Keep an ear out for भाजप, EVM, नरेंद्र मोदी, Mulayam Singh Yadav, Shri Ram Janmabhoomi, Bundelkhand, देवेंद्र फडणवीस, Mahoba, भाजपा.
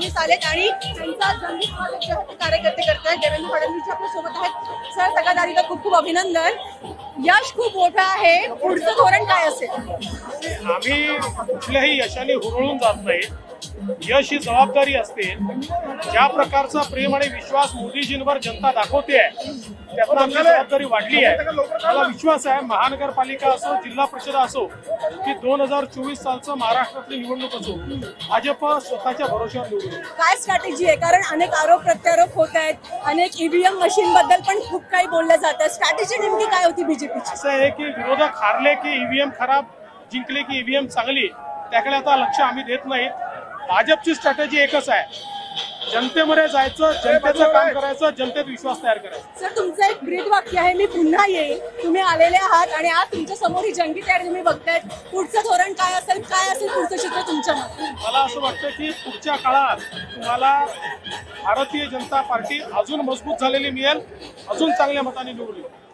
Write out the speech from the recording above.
फडणवीस आलेत आणि त्यांचा जंगीत पद्धतीने कार्यकर्ते करतायत। देवेंद्र फडणवीस जी आपल्या सोबत आहेत। सर, सगळ्यांना खूप खूप अभिनंदन। यश खूप मोठं आहे, पुढचं धोरण काय असेल? आम्ही कुठल्याही यशाने हुरळून जात नाही। यश ही जबाबदारी असते। ज्या प्रकारचा प्रेम आणि विश्वास मोदीजींवर जनता दाखवते आहे त्यातून आमची जबाबदारी वाढली आहे। मला विश्वास आहे महानगरपालिका असो, जिल्हा परिषद असो की 2024 सालचं महाराष्ट्रातली निवडणूक असो, भाजप स्वतःच्या भरोशावर निवडणूक। काय स्ट्रॅटेजी आहे? कारण अनेक आरोप प्रत्यारोप होत आहेत, अनेक ईव्हीएम मशीन बद्दल पण खूप काही बोललं जातं। स्ट्रॅटेजी नेमकी काय होती बीजेपीची? असं आहे की विरोधक हारले की ईव्हीएम खराब, जिंकले की ईव्हीएम चांगली, त्याकडे आता लक्ष आम्ही देत नाहीत। भाजपची स्ट्रॅटेजी एकच आहे, जनतेमध्ये जायचं, जनतेचं काम करायचं, जनतेत विश्वास तयार करायचा। सर, तुमचं एक ब्रीद वाक्य आहे, मी पुन्हा येईल। तुम्ही आलेले आहात आणि आज तुमच्या समोर ही जंगी तयारी तुम्ही बघतायत। पुढचं धोरण काय असेल, काय असेल पुढचं चित्र तुमच्या मते? मला असं वाटतं की पुढच्या काळात तुम्हाला भारतीय जनता पार्टी अजून मजबूत झालेली मिळेल, अजून चांगल्या मताने निवडली।